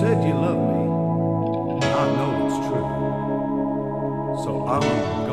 said you love me, I know it's true, so I won't.